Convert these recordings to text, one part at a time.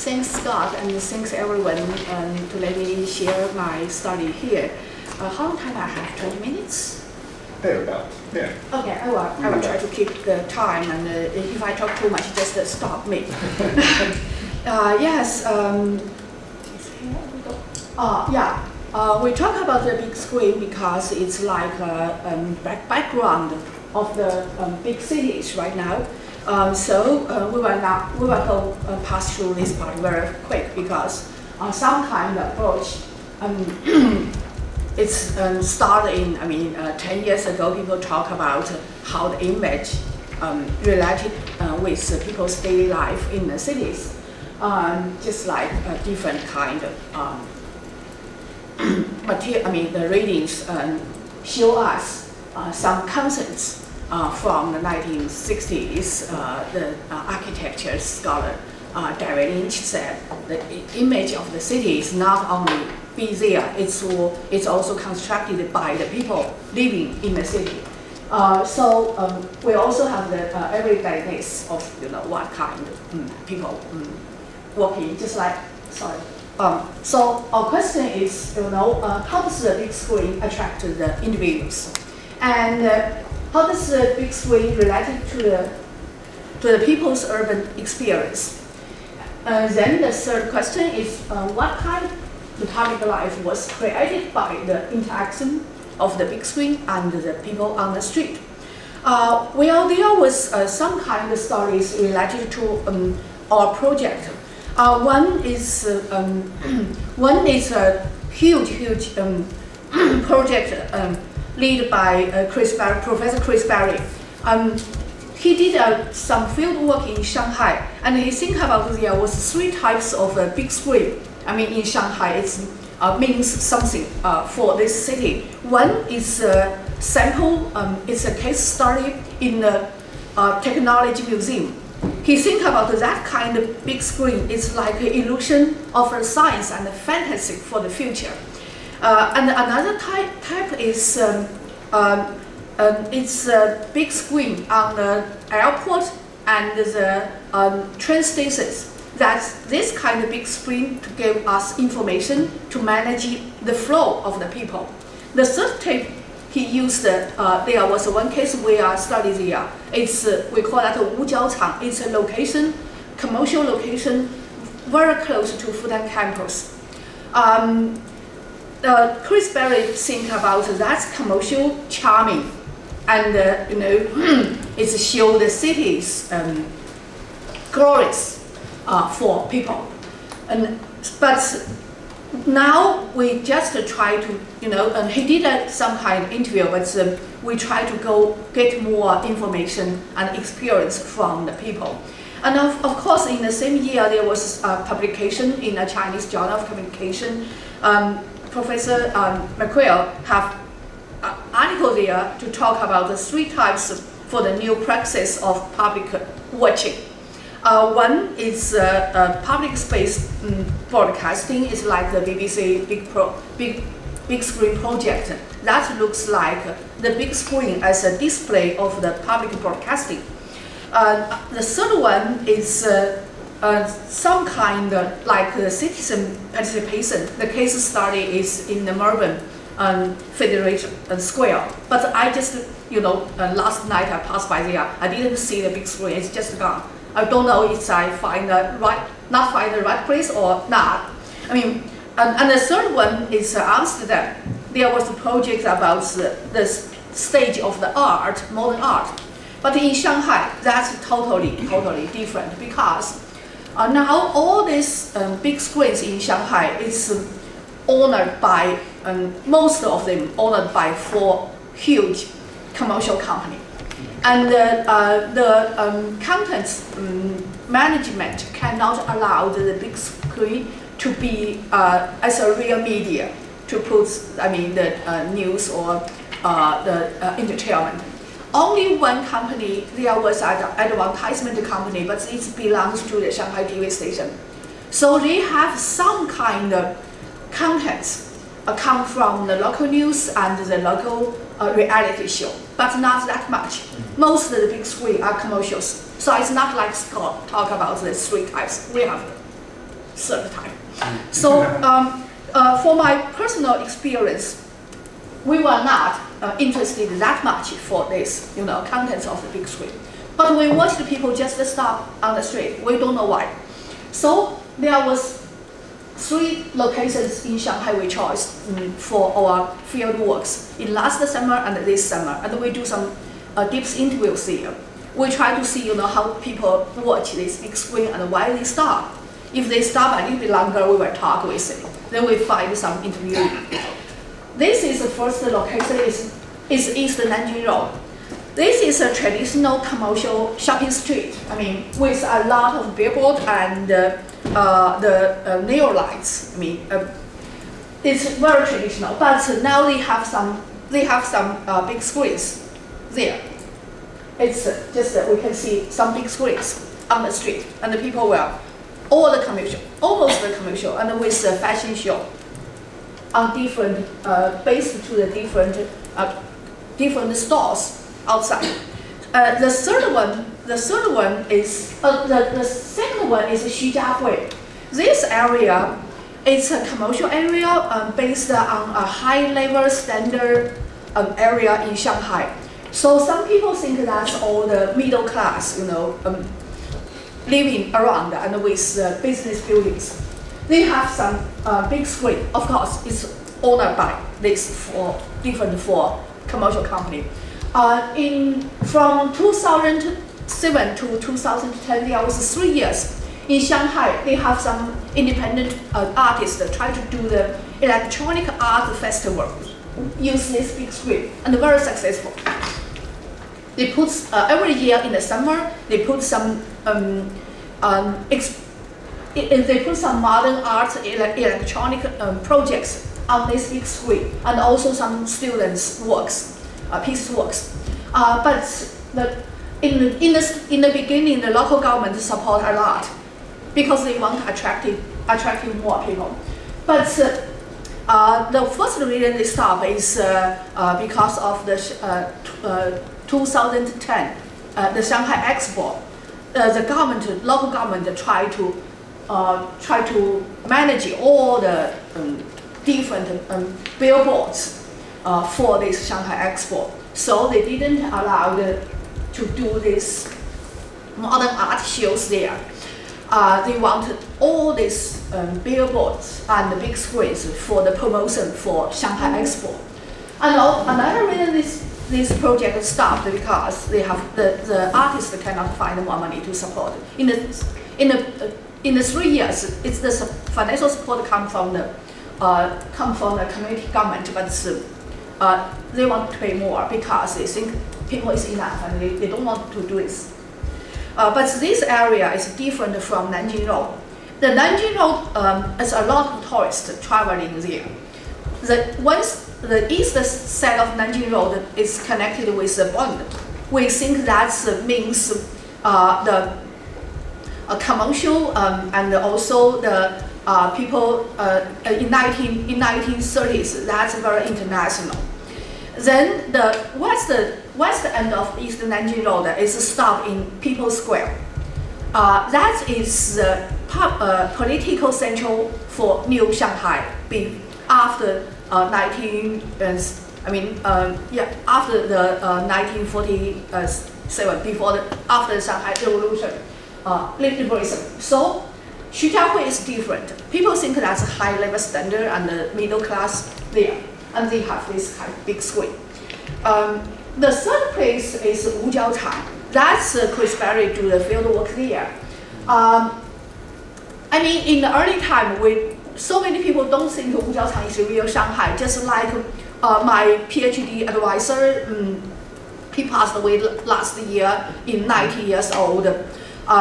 Thanks Scott and thanks everyone to let me share my story here. How long time I have? 20 minutes? Thereabout, yeah. Okay, I will try to keep the time, and if I talk too much, just stop me. Yes, we talk about the big screen because it's like background of the big cities right now. So we will go pass through this part very quick because some kind of approach, it's starting. I mean, 10 years ago, people talk about how the image related with people's daily life in the cities, just like a different kind of material. I mean, the readings show us some concepts from the 1960s. The architecture scholar Lynch said the image of the city is not only be there, it's also constructed by the people living in the city. So we also have the everydayness of, you know, what kind of people working, just like, sorry. So our question is, you know, how does the big screen attract to the individuals? And how does the big screen relate to the people's urban experience? Then the third question is, what kind of the public life was created by the interaction of the big screen and the people on the street. We all deal with some kind of stories related to our project. One is a huge project led by Professor Chris Berry. He did some field work in Shanghai, and he think about there was three types of big screen. I mean, in Shanghai, it means something for this city. One is a sample, it's a case study in the technology museum. He thinks about that kind of big screen. It's like an illusion of science and fantasy for the future. And another type is it's a big screen on the airport and the train stations. That's this kind of big screen to give us information to manage the flow of the people. The third type he used, there was one case we studied there. It's, we call that Wujiaochang. It's a location, commercial location, very close to Fudan campus. Chris Berry think about that's commercial charming, and you know, it's show the city's glories. For people, and but now we just try to, you know, and he did some kind of interview, but we try to go get more information and experience from the people. And of course, in the same year, there was a publication in a Chinese journal of communication. Professor McQuail have an article there to talk about the three types for the new practice of public watching. One is public space broadcasting. It's like the BBC big screen project. That looks like the big screen as a display of the public broadcasting. The third one is some kind of like citizen participation. The case study is in the Melbourne Federation Square. But I just, you know, last night I passed by there. I didn't see the big screen. It's just gone. I don't know if I find the right place or not. I mean, and the third one is Amsterdam. There was a project about the stage of the art, modern art. But in Shanghai, that's totally different because now all these big screens in Shanghai is owned by, most of them owned by four huge commercial companies. And the contents management cannot allow the big screen to be as a real media to put, I mean, the news or the entertainment. Only one company, there was an advertisement company, but it belongs to the Shanghai TV station. So they have some kind of contents come from the local news and the local reality show, but not that much. Most of the big screen are commercials, so it's not like Scott talk about the three types. We have third time. So for my personal experience, we were not interested that much for this, you know, contents of the big screen. But we watched the people just stop on the street. We don't know why. So there was 3 locations in Shanghai we chose for our field works in last summer and this summer, and we do some deep interviews here. We try to see, you know, how people watch this big screen and why they stop. If they stop a little bit longer, we will talk with them. Then we find some interview. This is the first location, is East Nanjing Road. This is a traditional commercial shopping street, I mean, with a lot of billboards and the neon lights. I mean, it's very traditional, but now they have some big screens there. It's just that we can see some big screens on the street, and the people were all the commercial, almost the commercial, and with the fashion show on different, based to the different stores outside. The second one is Xujiahui. This area, it's a commercial area based on a high-level standard area in Shanghai. So some people think that's all the middle class, you know, living around and with business buildings. They have some big screen. Of course, it's owned by this for different for commercial company. From 2007 to 2010, there was 3 years in Shanghai. They have some independent artists that try to do the electronic art festival. Use this big screen and very successful. They put every year in the summer. They put some they put some modern art electronic projects on this big screen, and also some students' works, piece works. But in the beginning, the local government support a lot because they want to attracting more people. But the first reason they stop is because of the 2010 the Shanghai Expo. The government, local government, try to manage all the different billboards for this Shanghai Expo. So they didn't allow to do this modern art shows there. They wanted all these billboards and the big screens for the promotion for Shanghai Expo. And another reason this project stopped because they have the artists cannot find more money to support. In the 3 years, it's the financial support come from the community government, but they want to pay more because they think people is enough and they don't want to do this. But this area is different from Nanjing Road. The Nanjing Road is a lot of tourists traveling there. Once the east side of Nanjing Road is connected with the bond, we think that means the commercial and also the people in 1930s. That's very international. Then the west end of East Nanjing Road is stopped in People's Square. That is the political central for New Shanghai. After after the 1947, after the Shanghai Revolution, liberation. So Xujiahui is different. People think that's a high-level standard and the middle class there, and they have this kind of big screen. The third place is Wujiaochang. That's Chris Berry do the field work there. I mean, in the early time so many people don't think Wujiaochang is real Shanghai, just like my PhD advisor, he passed away last year in 90 years old.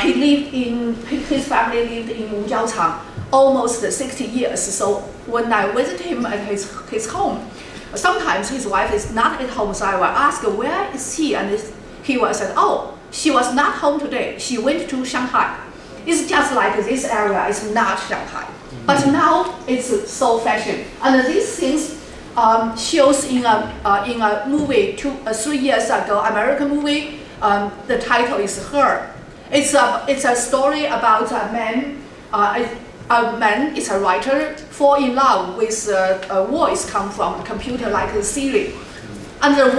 He lived in, his family lived in Wujiaochang almost 60 years, so when I visit him at his home, sometimes his wife is not at home, so I will ask, where is he? And he will say, oh, she was not home today, she went to Shanghai. It's just like this area is not Shanghai. But now it's so fashion, and these things shows in a movie 3 years ago, American movie. The title is Her. It's a story about a man. a man is a writer, fall in love with a voice come from a computer like Siri. And the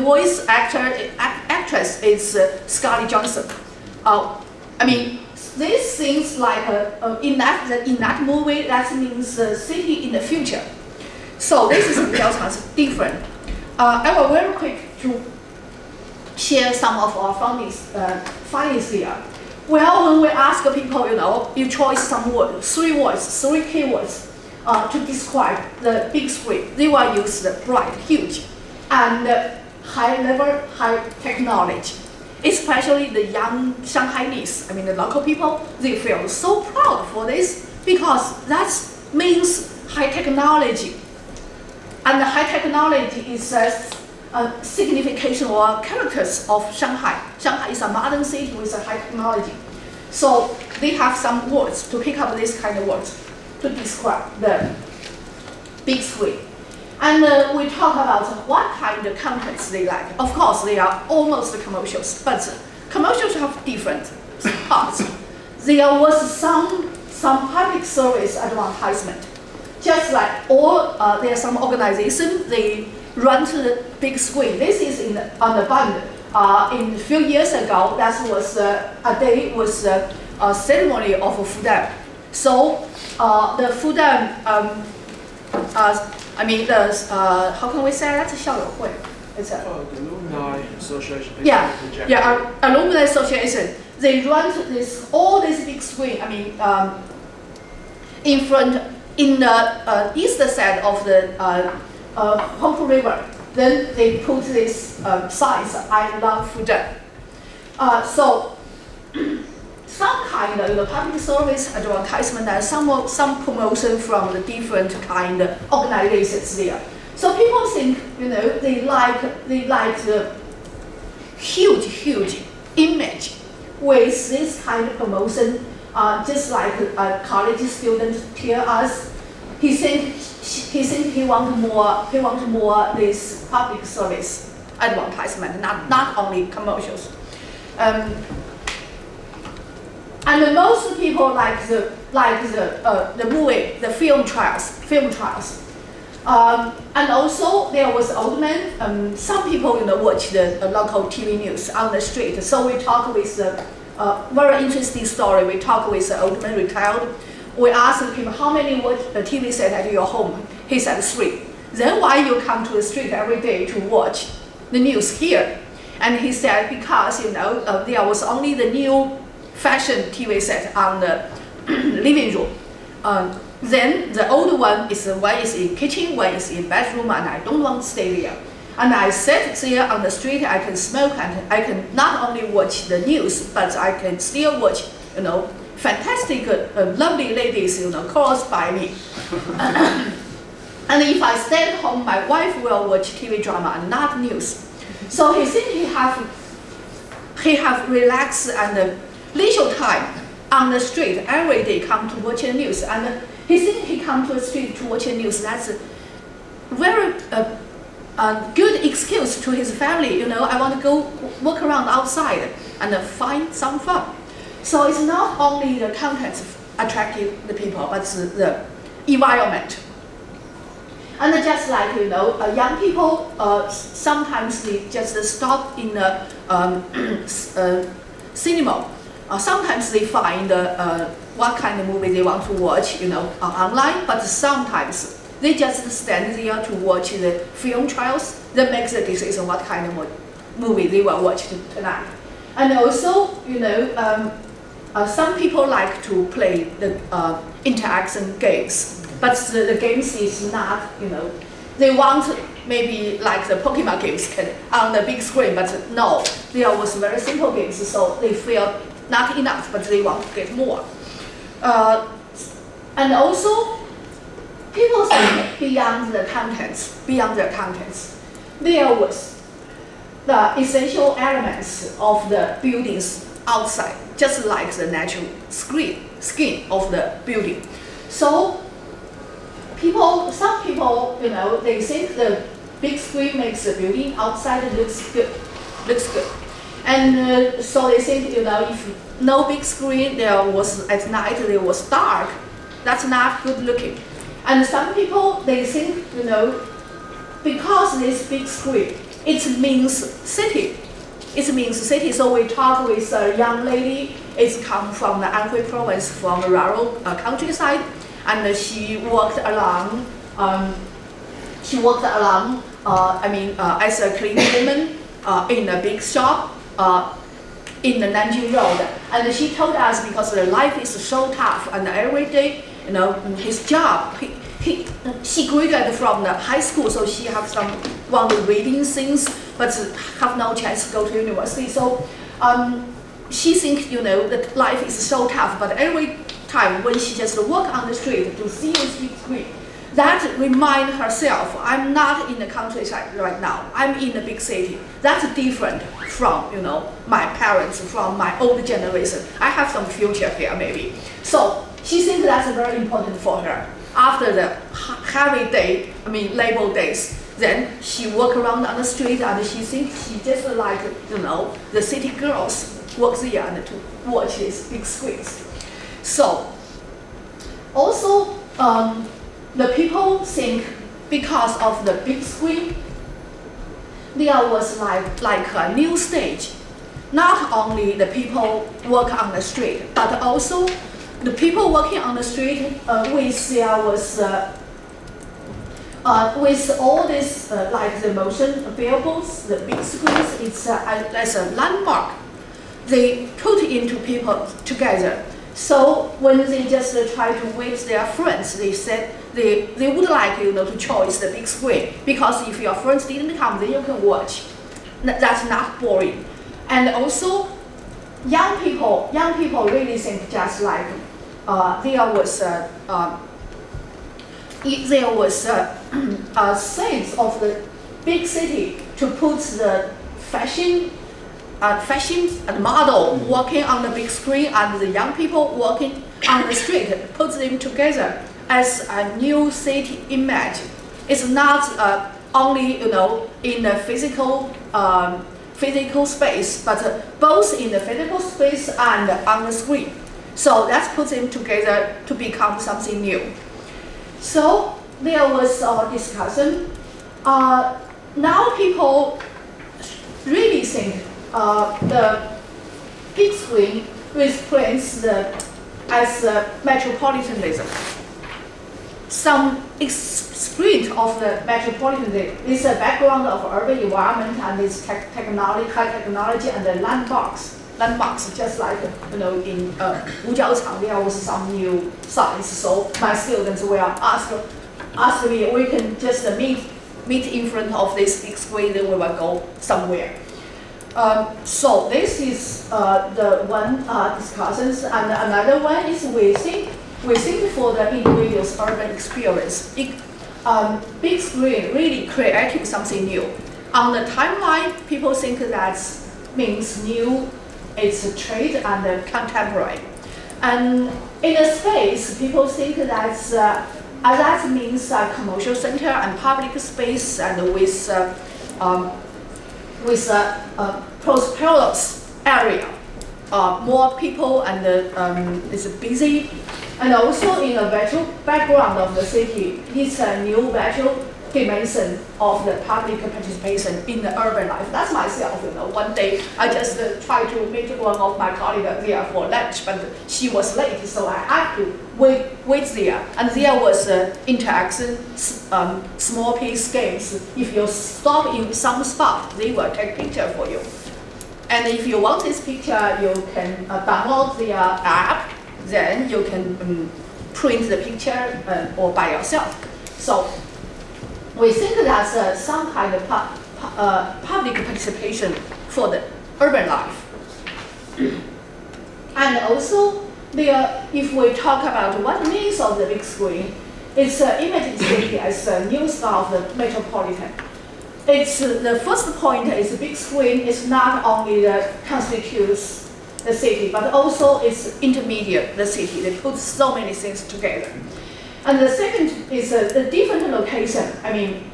voice actress is Scarlett Johansson. I mean, these things like in that movie, that means the city in the future. So this is something else different. I will very quick to share some of our findings here. Well, when we ask people, you know, you choose some word, three keywords to describe the big screen. They will use the bright, huge, and high-level, high technology. Especially the young Shanghainese, I mean the local people, they feel so proud for this because that means high technology. And the high technology is a signification or characters of Shanghai. Shanghai is a modern city with a high technology. So they have some words to pick up this kind of words to describe the big screen. And we talk about what kind of contents they like. Of course, they are almost commercials, but commercials have different parts. There was some public service advertisement. Just like there are some organizations, they run to the big screen. This is on the band. In a few years ago, that was a day was a ceremony of Fudan. So the Fudan, how can we say that? It's a alumni association. Alumni association. They run this all this big screen. I mean, in the east side of the Hongpu River. Then they put this signs. I love Fudan. So some kind of public service advertisement and some promotion from the different kind of organizations there. So people think, you know, they like the huge image with this kind of promotion. Just like a college student tell us, he thinks he wants more this public service advertisement, not only commercials. And most people like the movie, the film trials, and also there was old man. Some people, you know, watch the local TV news on the street. So we talk with the very interesting story. We talk with the old man retired. We asked him how many watch the TV set at your home. He said 3. Then why you come to the street every day to watch the news here? And he said because, you know, there was only the new fashion TV set on the living room. Then the old one is in kitchen, one is in bedroom, and I don't want to stay there. And I sit there on the street, I can smoke, and I can not only watch the news, but I can still watch, you know, fantastic, lovely ladies, you know, crossed by me. And if I stay at home, my wife will watch TV drama and not news. So he thinks he have relaxed and leisure time on the street every day, come to watch the news, and he thinks he come to the street to watch the news. That's a very good excuse to his family. You know, I want to go walk around outside and find some fun. So it's not only the content attracting the people, but the environment. And just like, you know, young people sometimes they just stop in the cinema. Sometimes they find what kind of movie they want to watch, you know, online, but sometimes they just stand there to watch the film trials that makes the decision what kind of movie they will watch tonight. And also, you know, some people like to play the interaction games, but the games is not, you know, they want maybe like the Pokemon games on the big screen, but no, there was very simple games, so they feel not enough, but they want to get more. And also, people think beyond the contents, there was the essential elements of the buildings outside, just like the natural skin of the building. So, some people, you know, they think the big screen makes the building outside looks good. And so they said, you know, if no big screen, there was at night, there was dark. That's not good looking. And some people, they think, you know, because this big screen, it means city. It means city. So we talked with a young lady. It's come from the Anhui province, from the rural countryside, and she worked along. As a clean woman in a big shop in the Nanjing Road. And she told us, because the life is so tough, and every day, you know, his job, she graduated from the high school, so she have some want to reading things, but have no chance to go to university. So she thinks, you know, that life is so tough, but every time when she just walk on the street to see the street screen, that remind herself, I'm not in the countryside right now, I'm in a big city. That's different from, you know, my parents, from my old generation. I have some future here, maybe. So she thinks that's very important for her. After the heavy day, I mean, labor days, then she walk around on the street and she thinks she just like, you know, the city girls walk there and to watch these big screens. So, also, the people think because of the big screen, there was like a new stage. Not only the people work on the street, but also the people working on the street with all this like the motion variables, the big screens, it's as a landmark. They put into people together. So when they just try to wake their friends, they said they would like, you know, to choose the big screen, because if your friends didn't come, then you can watch. That's not boring. And also, young people really think just like there was a sense of the big city to put the fashion. Fashion and model working on the big screen and the young people working on the street, put them together as a new city image. It's not only, you know, in the physical physical space, but both in the physical space and on the screen. So let's put them together to become something new. So there was a discussion. Now people really think the big screen represents as metropolitanism. Some spirit of the metropolitanism is a background of urban environment and its technology, high technology, and the landmarks. Just like, you know, in Wujiaochang, there was some new science. So my students were asked me, we can just meet in front of this big screen, then we will go somewhere. So this is the one discussions, and another one is we think for the individual's urban experience. Big screen really creating something new. On the timeline, people think that means new, it's a trend and contemporary. And in a space, people think that means a commercial center and public space, and with a prosperous area, more people, and it's busy. And also in the virtual background of the city, it's a new virtual dimension of the public participation in the urban life. That's myself, you know. One day I just tried to meet one of my colleagues there for lunch, but she was late, so I had to wait there. And there was interaction, small piece games. If you stop in some spot, they will take picture for you. And if you want this picture, you can download their app. Then you can print the picture or by yourself. So we think that's some kind of public participation for the urban life. And also, if we talk about what means of the big screen, it's imaging city as a new style of the metropolitan. It's the first point is the big screen is not only constitutes the city, but also it's intermediate the city. They put so many things together. And the second is the different location. I mean,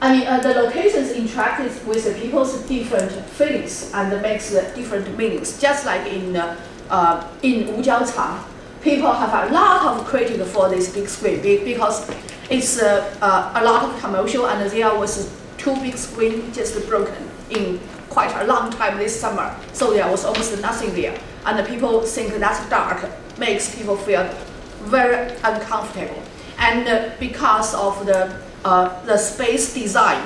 I mean, the locations interact with the people's different feelings and makes the different meanings. Just like in Wujiaochang, people have a lot of critique for this big screen because it's a lot of commercial, and there was two big screens just broken in quite a long time this summer, so there was almost nothing there. And the people think that's dark, makes people feel very uncomfortable. And because of the space design,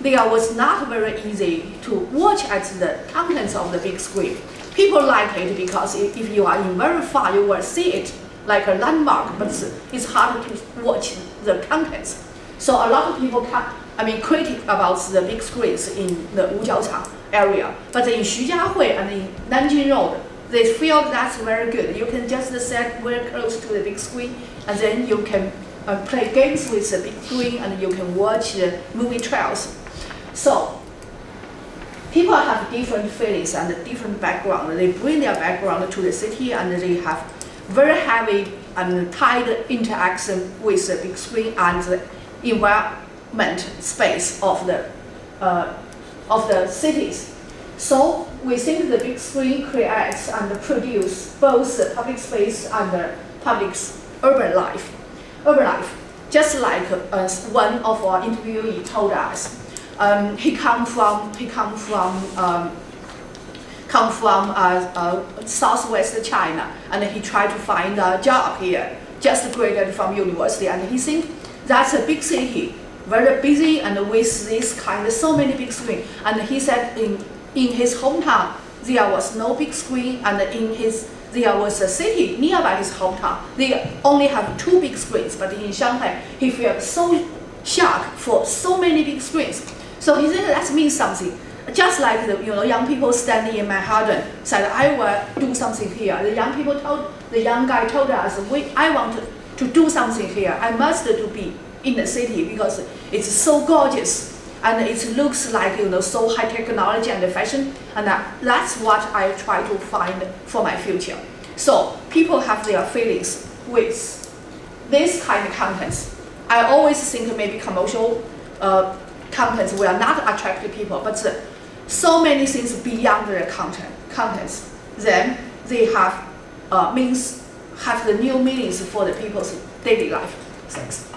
there was not very easy to watch at the contents of the big screen. People like it because if you are in very far, you will see it like a landmark, but it's hard to watch the contents. So a lot of people critic about the big screens in the Wujiaochang area, but in Xujiahui and in Nanjing Road, they feel that's very good. You can just sit very close to the big screen, and then you can play games with the big screen, and you can watch the movie trailers. So people have different feelings and different background. They bring their background to the city, and they have very heavy and tight interaction with the big screen and the environment space of the cities. So we think the big screen creates and produces both the public space and the public's urban life. Just like one of our interviewees told us, he come from southwest China, and he tried to find a job here, just graduated from university, and he think that's a big city, very busy, and with this kind of so many big screens. And he said in his hometown there was no big screen, and there was a city nearby his hometown. They only have two big screens, but in Shanghai he felt so shocked for so many big screens. So he said that means something. Just like the young people standing in Manhattan said, I will do something here. The young people told us, I want to do something here. I must to be in the city because it's so gorgeous. And it looks like, so high technology and fashion, and that's what I try to find for my future. So people have their feelings with this kind of contents. I always think maybe commercial contents will not attract the people, but so many things beyond the contents. Then they have the new meanings for the people's daily life. Thanks.